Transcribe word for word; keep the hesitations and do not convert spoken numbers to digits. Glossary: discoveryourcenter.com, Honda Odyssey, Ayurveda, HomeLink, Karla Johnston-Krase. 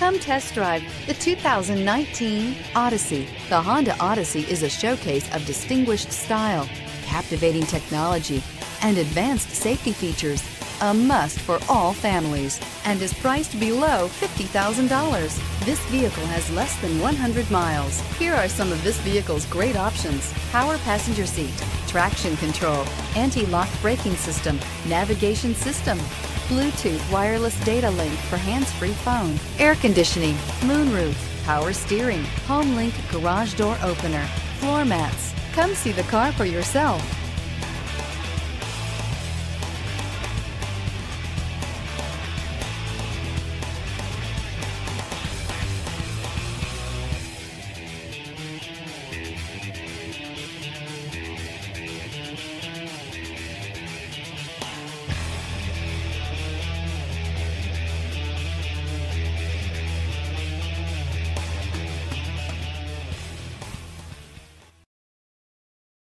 Come test drive the two thousand nineteen Odyssey. The Honda Odyssey is a showcase of distinguished style, captivating technology, and advanced safety features, a must for all families, and is priced below fifty thousand dollars. This vehicle has less than one hundred miles. Here are some of this vehicle's great options: power passenger seat, traction control, anti-lock braking system, navigation system, Bluetooth wireless data link for hands-free phone, air conditioning, moonroof, power steering, HomeLink garage door opener, floor mats. Come see the car for yourself.